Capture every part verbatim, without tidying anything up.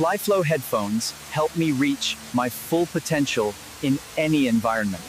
Flyflow headphones help me reach my full potential in any environment.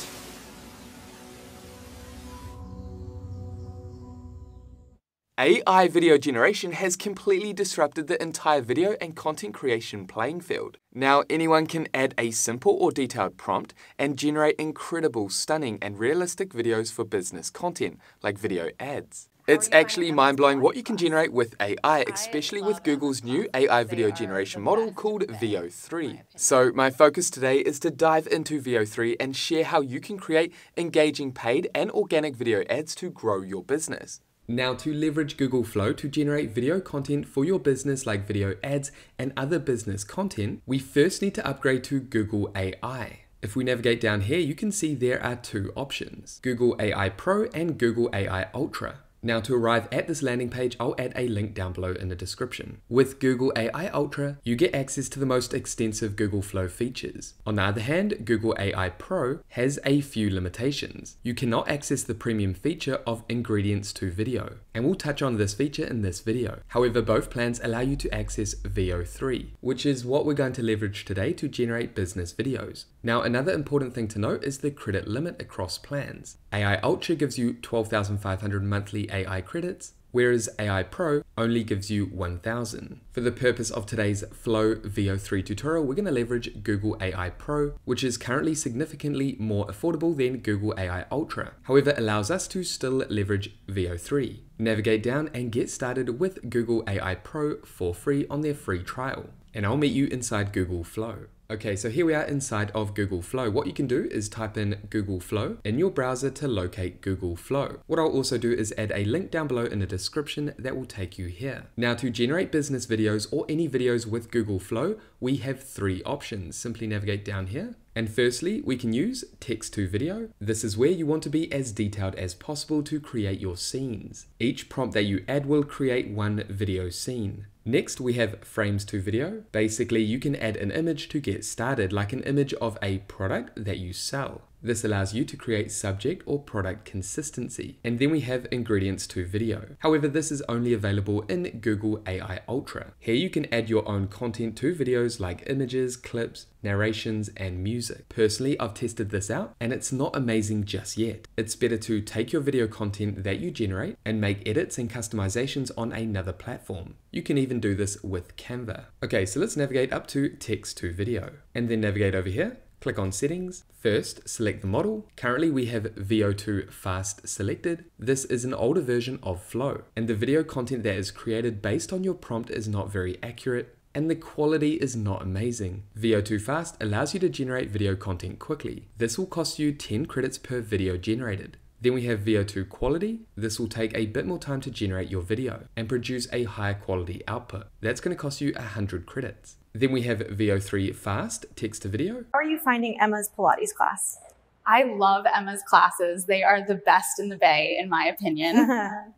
A I video generation has completely disrupted the entire video and content creation playing field. Now anyone can add a simple or detailed prompt and generate incredible, stunning and realistic videos for business content, like video ads. It's actually mind-blowing what you can generate with A I, especially with Google's new A I video generation model called Veo three. So my focus today is to dive into Veo three and share how you can create engaging paid and organic video ads to grow your business. Now, to leverage Google Flow to generate video content for your business like video ads and other business content, we first need to upgrade to Google A I. If we navigate down here, you can see there are two options, Google A I Pro and Google A I Ultra. Now, to arrive at this landing page, I'll add a link down below in the description. With Google A I Ultra, you get access to the most extensive Google Flow features. On the other hand, Google A I Pro has a few limitations. You cannot access the premium feature of ingredients to video, and we'll touch on this feature in this video. However, both plans allow you to access Veo three, which is what we're going to leverage today to generate business videos. Now, another important thing to note is the credit limit across plans. A I Ultra gives you twelve thousand five hundred monthly A I credits, whereas A I Pro only gives you one thousand. For the purpose of today's Flow Veo three tutorial, we're going to leverage Google A I Pro, which is currently significantly more affordable than Google A I Ultra. However, it allows us to still leverage Veo three. Navigate down and get started with Google A I Pro for free on their free trial. And I'll meet you inside Google Flow. Okay, so here we are inside of Google Flow. What you can do is type in Google Flow in your browser to locate Google Flow. What I'll also do is add a link down below in the description that will take you here. Now, to generate business videos or any videos with Google Flow, we have three options. Simply navigate down here. And firstly, we can use text to video. This is where you want to be as detailed as possible to create your scenes. Each prompt that you add will create one video scene. Next, we have frames to video. Basically, you can add an image to get started, like an image of a product that you sell. This allows you to create subject or product consistency. And then we have ingredients to video. However, this is only available in Google A I Ultra. Here you can add your own content to videos like images, clips, narrations, and music. Personally, I've tested this out and it's not amazing just yet. It's better to take your video content that you generate and make edits and customizations on another platform. You can even do this with Canva. Okay, so let's navigate up to text to video and then navigate over here. Click on settings. First, select the model. Currently we have Veo two fast selected. This is an older version of Flow, and the video content that is created based on your prompt is not very accurate, and the quality is not amazing. Veo two fast allows you to generate video content quickly. This will cost you ten credits per video generated. Then we have Veo two quality. This will take a bit more time to generate your video and produce a higher quality output. That's going to cost you one hundred credits. Then we have Veo three fast text to video. How are you finding Emma's Pilates class? I love Emma's classes. They are the best in the Bay, in my opinion.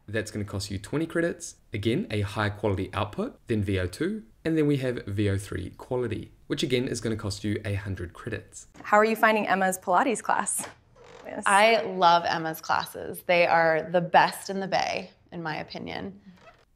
That's going to cost you twenty credits. Again, a high quality output. Then Veo two. And then we have Veo three quality, which again is going to cost you one hundred credits. How are you finding Emma's Pilates class? Yes. I love Emma's classes. They are the best in the Bay, in my opinion.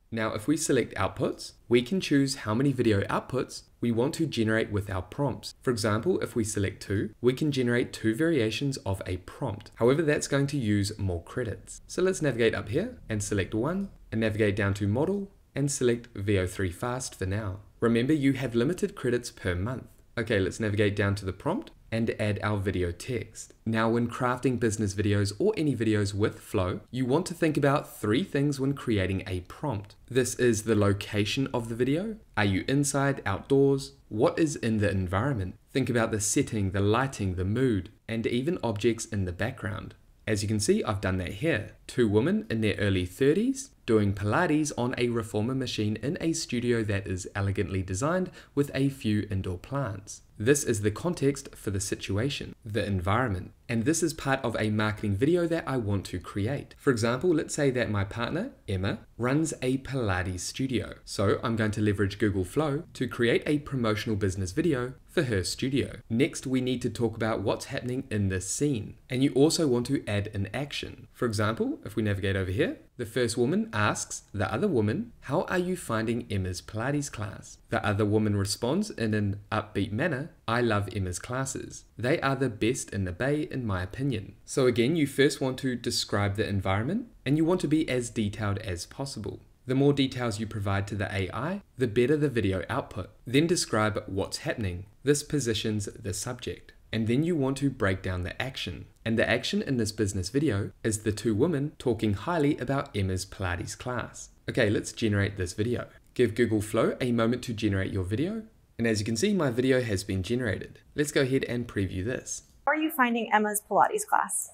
Now, if we select outputs, we can choose how many video outputs we want to generate with our prompts. For example, if we select two, we can generate two variations of a prompt. However, that's going to use more credits. So let's navigate up here and select one, and navigate down to model and select Veo three fast for now. Remember, you have limited credits per month. Okay, let's navigate down to the prompt and add our video text. Now, when crafting business videos or any videos with Flow, you want to think about three things when creating a prompt. This is the location of the video. Are you inside, outdoors? What is in the environment? Think about the setting, the lighting, the mood, and even objects in the background. As you can see, I've done that here. Two women in their early thirties doing Pilates on a reformer machine in a studio that is elegantly designed with a few indoor plants. This is the context for the situation, the environment. and this is part of a marketing video that I want to create. For example, let's say that my partner, Emma, runs a Pilates studio. So I'm going to leverage Google Flow to create a promotional business video for her studio. Next, we need to talk about what's happening in this scene. And you also want to add an action. For example, if we navigate over here, the first woman asks the other woman, "How are you finding Emma's Pilates class?" The other woman responds in an upbeat manner, "I love Emma's classes. They are the best in the Bay, in my opinion." So again, you first want to describe the environment, and you want to be as detailed as possible. The more details you provide to the A I, the better the video output. Then describe what's happening. This positions the subject. And then you want to break down the action. And the action in this business video is the two women talking highly about Emma's Pilates class. Okay, let's generate this video. Give Google Flow a moment to generate your video. And as you can see, my video has been generated. Let's go ahead and preview this. How are you finding Emma's Pilates class?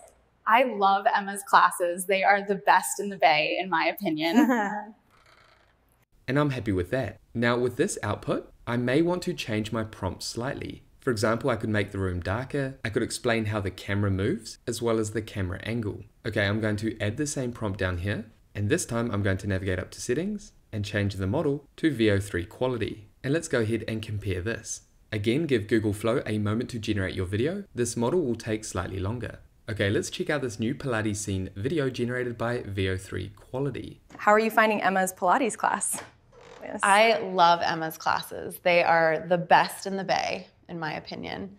I love Emma's classes. They are the best in the Bay, in my opinion. And I'm happy with that. Now with this output, I may want to change my prompt slightly. For example, I could make the room darker. I could explain how the camera moves as well as the camera angle. Okay, I'm going to add the same prompt down here. And this time I'm going to navigate up to settings and change the model to Veo three quality. And let's go ahead and compare this. Again, give Google Flow a moment to generate your video. This model will take slightly longer. Okay, let's check out this new Pilates scene video generated by Veo three quality. How are you finding Emma's Pilates class? Yes. I love Emma's classes. They are the best in the Bay, in my opinion.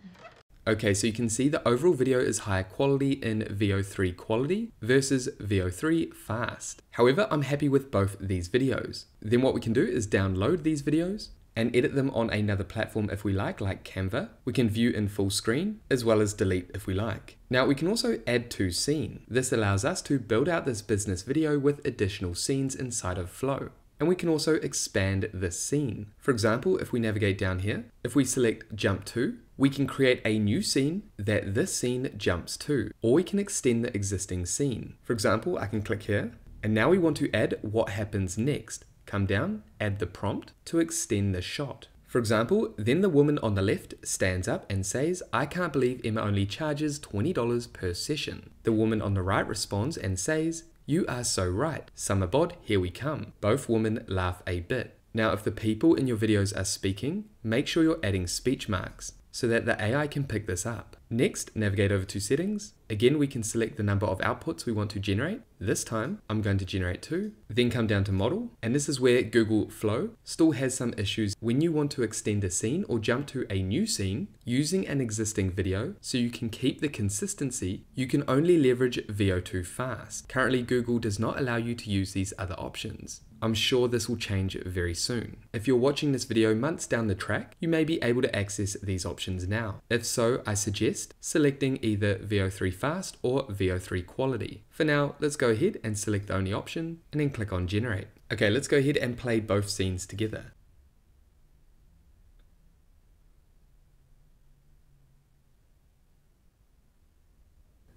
Okay, so you can see the overall video is higher quality in Veo three quality versus Veo three fast. However, I'm happy with both these videos. Then what we can do is download these videos and edit them on another platform if we like, like Canva. We can view in full screen, as well as delete if we like. Now we can also add to scene. This allows us to build out this business video with additional scenes inside of Flow. And we can also expand this scene. For example, if we navigate down here, if we select jump to, we can create a new scene that this scene jumps to, or we can extend the existing scene. For example, I can click here, and now we want to add what happens next. Come down, add the prompt to extend the shot. For example, then the woman on the left stands up and says, "I can't believe Emma only charges twenty dollars per session." The woman on the right responds and says, "You are so right. Summer bod, here we come." Both women laugh a bit. Now, if the people in your videos are speaking, make sure you're adding speech marks so that the A I can pick this up. Next, navigate over to settings. Again, we can select the number of outputs we want to generate. This time, I'm going to generate two, then come down to model. And this is where Google Flow still has some issues when you want to extend a scene or jump to a new scene using an existing video so you can keep the consistency. You can only leverage Veo two fast. Currently, Google does not allow you to use these other options. I'm sure this will change very soon. If you're watching this video months down the track, you may be able to access these options now. If so, I suggest selecting either Veo three fast or Veo three quality. For now, let's go ahead and select the only option and then click on generate. Okay, let's go ahead and play both scenes together.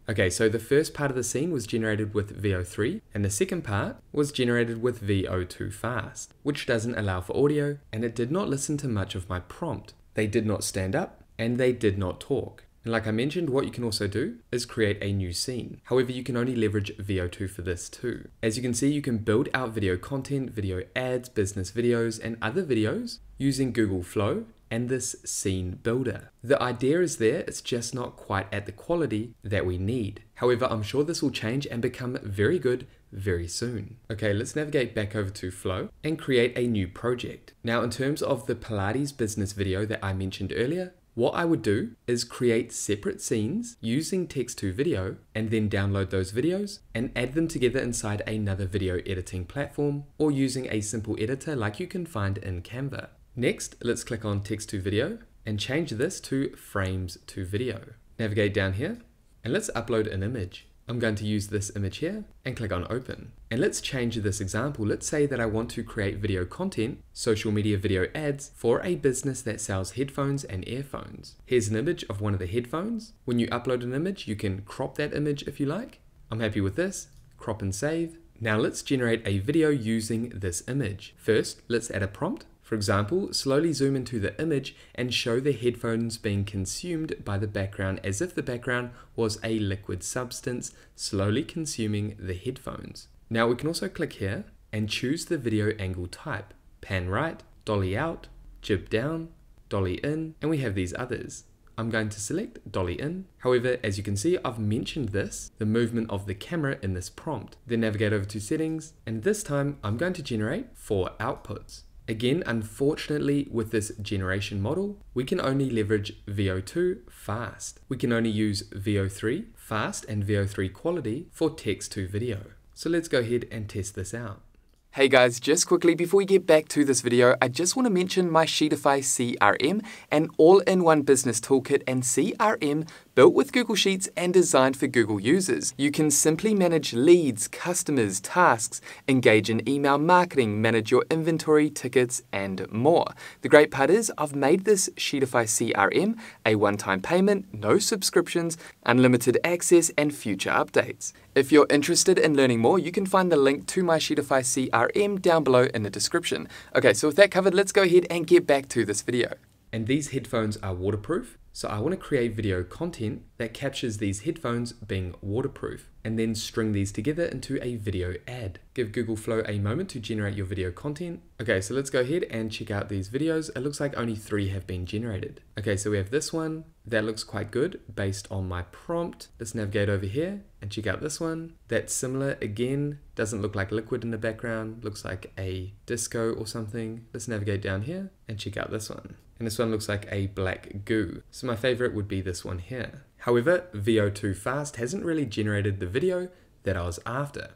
Okay, so the first part of the scene was generated with Veo three and the second part was generated with Veo two fast, which doesn't allow for audio, and it did not listen to much of my prompt. They did not stand up and they did not talk. And like I mentioned, what you can also do is create a new scene. However, you can only leverage Veo two for this too. As you can see, you can build out video content, video ads, business videos, and other videos using Google Flow and this scene builder. The idea is there, it's just not quite at the quality that we need. However, I'm sure this will change and become very good very soon. Okay, let's navigate back over to Flow and create a new project. Now, in terms of the Pilates business video that I mentioned earlier, what I would do is create separate scenes using text to video and then download those videos and add them together inside another video editing platform or using a simple editor like you can find in Canva. Next, let's click on text to video and change this to frames to video. Navigate down here and let's upload an image. I'm going to use this image here and click on open. And let's change this example. Let's say that I want to create video content, social media video ads for a business that sells headphones and earphones. Here's an image of one of the headphones. When you upload an image, you can crop that image if you like. I'm happy with this. Crop and save. Now let's generate a video using this image. First, let's add a prompt. For example, slowly zoom into the image and show the headphones being consumed by the background as if the background was a liquid substance, slowly consuming the headphones. Now we can also click here and choose the video angle type. Pan right, dolly out, jib down, dolly in, and we have these others. I'm going to select dolly in. However, as you can see, I've mentioned this, the movement of the camera in this prompt. Then navigate over to settings, and this time I'm going to generate four outputs. Again, unfortunately, with this generation model, we can only leverage Veo two fast. We can only use Veo three fast and Veo three quality for text to video. So let's go ahead and test this out. Hey guys, just quickly before we get back to this video, I just want to mention my Sheetify C R M, an all-in-one business toolkit and C R M built with Google Sheets and designed for Google users. You can simply manage leads, customers, tasks, engage in email marketing, manage your inventory, tickets, and more. The great part is I've made this Sheetify C R M a one-time payment, no subscriptions, unlimited access, and future updates. If you're interested in learning more, you can find the link to my Sheetify C R M down below in the description. Okay, so with that covered, let's go ahead and get back to this video. And these headphones are waterproof, so I want to create video content that captures these headphones being waterproof, and then string these together into a video ad. Give Google Flow a moment to generate your video content. Okay, so let's go ahead and check out these videos. It looks like only three have been generated. Okay, so we have this one. That looks quite good based on my prompt. Let's navigate over here and check out this one. That's similar again. Doesn't look like liquid in the background. Looks like a disco or something. Let's navigate down here and check out this one. And this one looks like a black goo. So my favorite would be this one here. However, Veo two Fast hasn't really generated the video that I was after.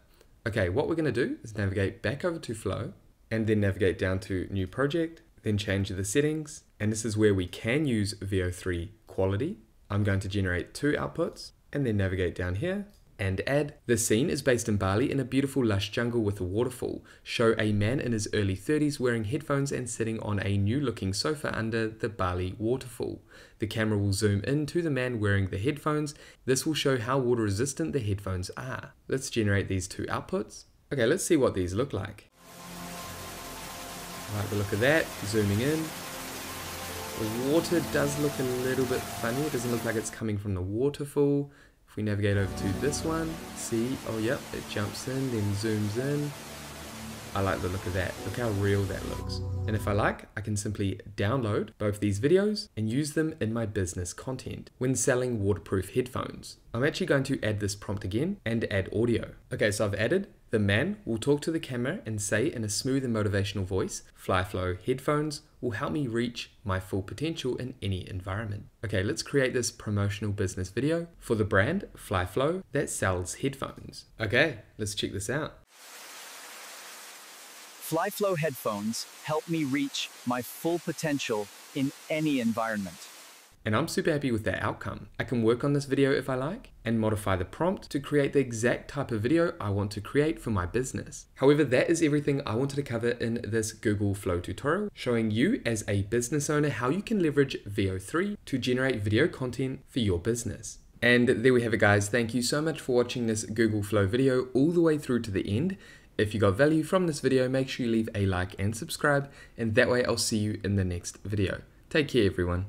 Okay, what we're gonna do is navigate back over to Flow and then navigate down to New Project, then change the settings. And this is where we can use Veo three quality. I'm going to generate two outputs and then navigate down here and add. The scene is based in Bali in a beautiful lush jungle with a waterfall. Show a man in his early thirties wearing headphones and sitting on a new looking sofa under the Bali waterfall. The camera will zoom in to the man wearing the headphones. This will show how water resistant the headphones are. Let's generate these two outputs. Okay, let's see what these look like. All right, we'll look at that, zooming in. The water does look a little bit funny. It doesn't look like it's coming from the waterfall. If we navigate over to this one, see, oh yep, it jumps in, then zooms in. I like the look of that. Look how real that looks. And if I like, I can simply download both these videos and use them in my business content when selling waterproof headphones. I'm actually going to add this prompt again and add audio. Okay, so I've added the man will talk to the camera and say in a smooth and motivational voice, Flyflow headphones will help me reach my full potential in any environment. Okay, let's create this promotional business video for the brand Flyflow that sells headphones. Okay, let's check this out. Flyflow headphones help me reach my full potential in any environment. And I'm super happy with that outcome. I can work on this video if I like and modify the prompt to create the exact type of video I want to create for my business. However, that is everything I wanted to cover in this Google Flow tutorial, showing you as a business owner how you can leverage Veo three to generate video content for your business. And there we have it guys. Thank you so much for watching this Google Flow video all the way through to the end. If you got value from this video, make sure you leave a like and subscribe, and that way I'll see you in the next video. Take care everyone.